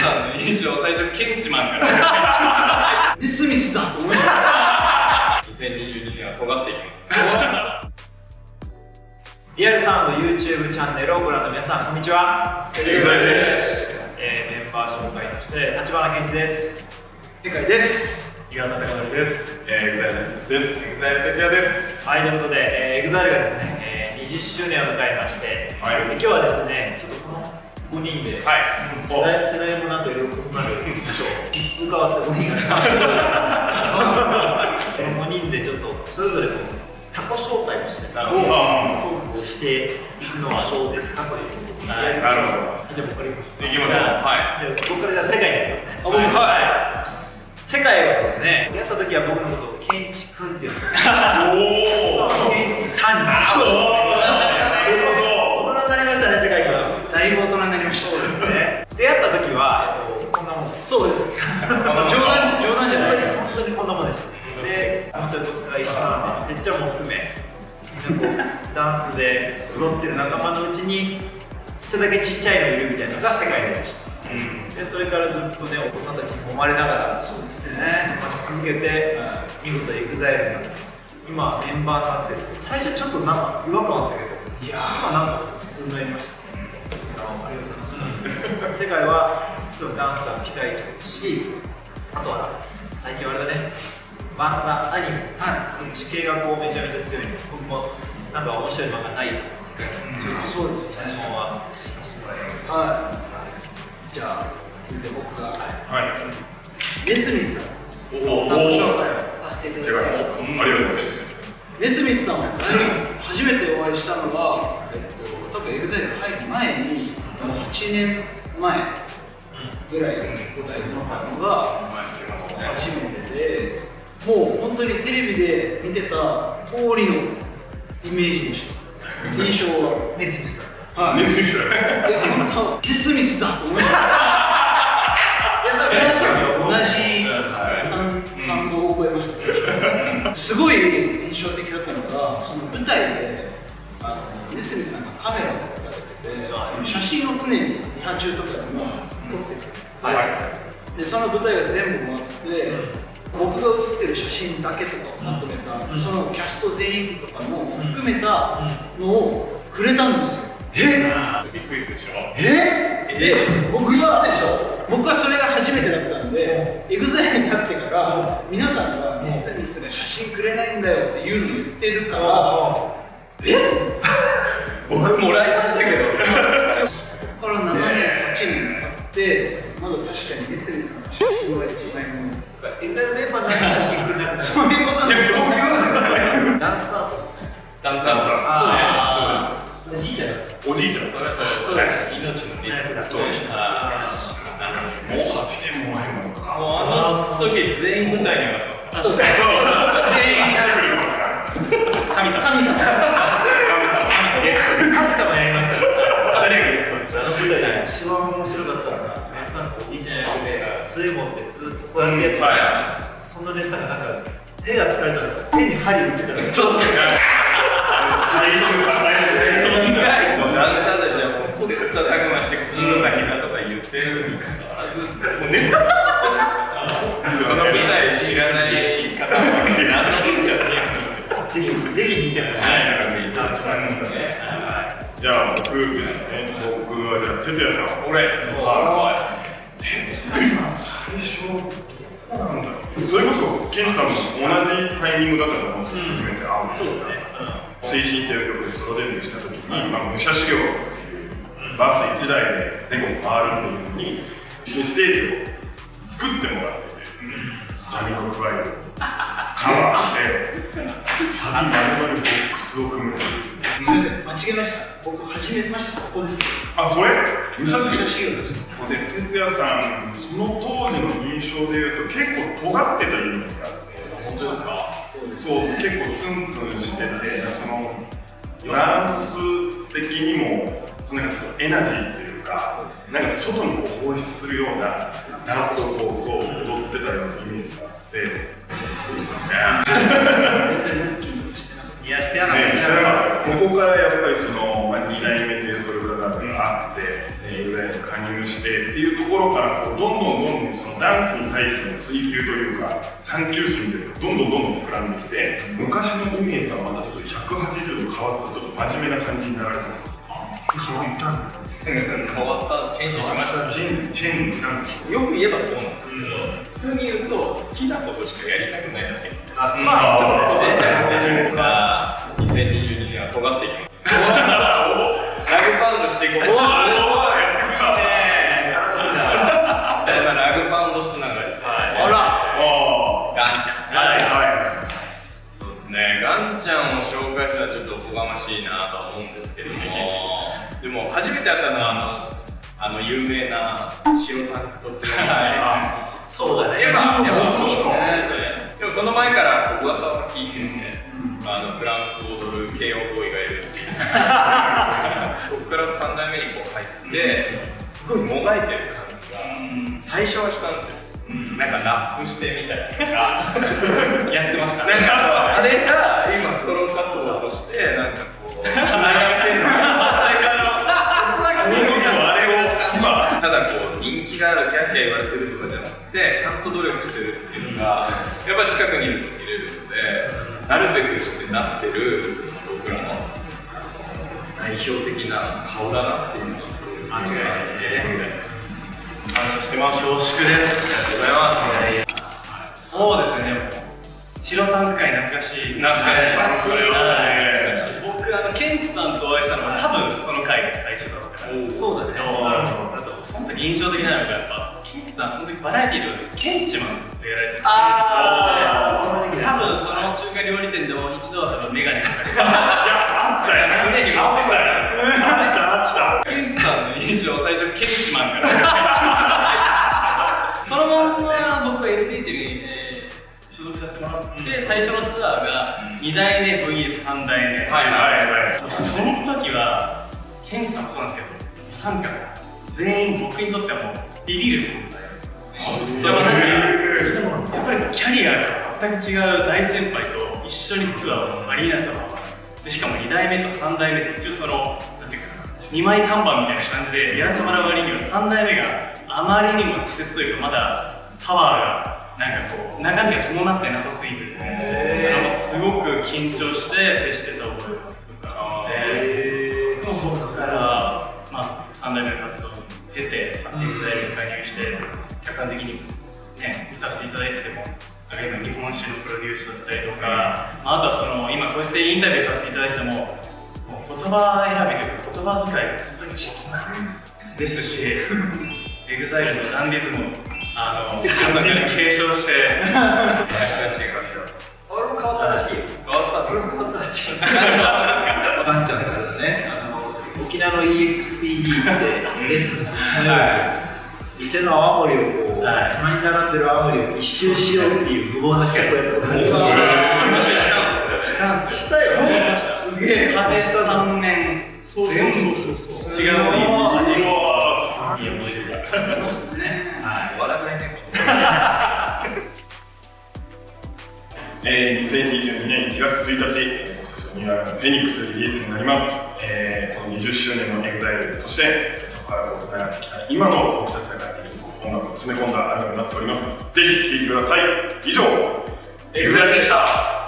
さんの印象最初ケンチマンからでスミスだと思いました。2022年は尖っていきます。リアルサウンド YouTube チャンネルをご覧の皆さん、こんにちは。EXILEです。メンバー紹介として橘ケンチです。世界です。岩田貴則です。EXILEのスミスです。EXILE哲也です。はい、ということで EXILEがですね20周年を迎えまして、今日はですねちょっとこの5人で世代もなんといろいろ異なる一風変わった5人がこの5人でちょっとそれぞれ他己紹介をしてトークをしていくのはどうですか。これなるほど。じゃあ僕からいきましょう。いきましょう。はい、僕からじゃあ世界にいきますね。はい、世界はですね、やった時は僕のことをケンチ君っていうの、ケンチさんにだいぶ大人になりました。出会った時はこんなもんです。そうです。冗談じゃないです。本当にこんなもんでした。で、本当にお互い一緒なんで、てっちゃんも含めダンスで過ごしてる仲間のうちに人だけちっちゃいのいるみたいなのが世界でした。で、それからずっとね、大人たちに揉まれながらそうですね、続けて見事 EXILE になって、今メンバーになって、最初ちょっとなんか違和感あったけど、いやーなんか普通になりました。世界はちょっとダンスはピカイチですし、あとは最近あれだね、漫画、アニメ、地形がこうめちゃめちゃ強いので、僕もなんか面白い漫画ないと思う。世界のそうですね、質問はさせてもらいます。はい、じゃあ続いて僕が、ネスミスさんの紹介をさせていただきます。ありがとうございます。ネスミスさんは初めてお会いしたのが多分 EXILE に入る前に8年前ぐらいご対面したのが初めてで、もう本当にテレビで見てた通りのイメージでした。印象はネスミスだ。はい、ネスミスだ。いや、本当ネスミスだと思いました。いや、皆さん同じ感動を覚えました。すごい印象的だったのが、その舞台でネスミスさんがカメラを立ててて、写真を常にリハ中とかでも撮ってて、でその舞台が全部回って、僕が写ってる写真だけとかをまとめた、そのキャスト全員とかも含めたのをくれたんですよ。びっくりするでしょ。で、僕はそれが初めてだったんで、EXILE になってから皆さんがネスミスが写真くれないんだよっていうのを言ってるから、僕もらいましたけど、そこから7年、8年経って、まだ確かにネスミスの写真は1枚もEXILEメンバーの写真くれない。そういうことなんですよ。ダンサーさん、ダンサーさん、そうです、おじいちゃん、おじいちゃん、そうです、命のリズムです。なんかもう8年も前もか、あの時全員舞台に上がってます。そうです、全員神様、神様やりました。あの舞台が一番面白かったのが、レッサンのおじいちゃん役で、水門でずっとこうやってやってた、そのレッサンがなんか手が疲れたのか、手に針打ってたの。そうだよ。ダンサーたちはもう切磋琢磨して腰とか膝とか言ってるにかかわらず、もう熱。その舞台知らない方は何の変じゃねえんですけど。ぜひ見てほしい。じゃあ僕ですね。僕はじゃあ哲也さん。俺。哲也さん最初どうなんだろう。それこそケンさんも同じタイミングだったと思うんですけど、初めて会うんですよね。推進っていう曲でソロデビューした時に、武者修行っていうバス1台で全国回るっていうのに新ステージを作ってもらってて、ジャミロクワイをカバーしてサビ丸々ボックスを組むという。すみません、間違えました。僕初めましてそこです。あ、それ？武者修行です。で、哲也さん、その当時の印象でいうと結構尖ってたイメージがあって。本当ですか？そう、結構ツンツンしてて、そのダンス的にもそのなんかエナジーっていうか、なんか外に放出するようなダンスをこうそう踊ってたようなイメージがあって、そうですよね。いや、してなかった。こここからやっぱりその、2代目JSOULブラザーズがあって、EXILEに加入してっていうところからこうどんどんそのダンスに対しての追求というか探求心というかどんどん膨らんできて、昔のイメージがまたちょっと180度変わったちょっと真面目な感じになられた。変わったんだ。チェンジしたんです。よく言えばそうなんですけど、普通に言うと好きなことしかやりたくないだけ。まあそういうことで2022年は尖っていきます。ラグパウンドしていこう。ラグパウンドつながり。ガンちゃん。そうですね。ガンちゃんを紹介するのはちょっとおこがましいなとは思うんですけども、でも初めて会ったのはあの有名な白タンクトっていうのが、そうだね。でもその前から噂は聞いてるんで。ブランクを踊る慶応ボーイがいるっていう、そこから3代目にこう入って、すごいもがいてる感じが、最初はしたんですよ、なんかラップしてみたりとか、やってました、なんかあれが今、ソロ活動として、なんかこう、つながってるのが、ただこう、人気がある、キャーキャー言われてるとかじゃなくて、ちゃんと努力してるっていうのが、やっぱ近くにいると見れるので。なるべくしてなってる僕らの代表的な顔だなっていうのがすごい間違いないですね。感謝してます。恐縮です。ありがとうございます。そうですね、白タンク会懐かしい。僕ケンチさんとお会いしたのは多分その会が最初だったから。そうだね。その時印象的なのがやっぱケンチさん、その時バラエティーとかでケンチマンってやられてた。多分その中華料理店でも一度はメガネかかってた。いや、あったよ。常に回ってたよ。あったあった。ケンチさんの印象、最初ケンチマンから。そのまんま僕は LDH に所属させてもらって、最初のツアーが2代目 VS3 代目。その時はケンチさんもそうなんですけど、3回。全員僕にとってはもうビビる存在ですね。やっぱりキャリアが全く違う大先輩と一緒にツアーをアリーナツアーで、しかも2代目と3代目で一応そのなんていうかな、2枚看板みたいな感じでやらせてもらう割には3代目があまりにも稚拙というかまだパワーがなんかこう中身が伴ってなさすぎてですね、すごく緊張して接してた覚えがすごくあって、もうそこから3代目の活動出て、EXILEに加入して、客観的に、ね、見させていただいてても、今、日本酒のプロデュースだったりとか、あとはその今、こうやってインタビューさせていただいても、もう言葉選びというか、言葉遣いが本当にしっとなですし、EXILE のダンディズムを皆さんから継承して、俺も変わったらしいよ。変わったらしい。ガンちゃんだからね。沖縄の EXPG でレッスンして、店の泡盛をこう、棚に並んでる泡盛を一周しようっていう無謀な企画やったことあるんですけど、すげえ、壁3面、そう、違う味も、いい思い出が。そうですね、笑えないね。2022年1月1日、今年のフェニックスリリースになります。この20周年の EXILE、 そしてそこからつながってきた今の僕たちが音楽を詰め込んだアルバムになっております。ぜひ聴いてください。以上、EXILE でした。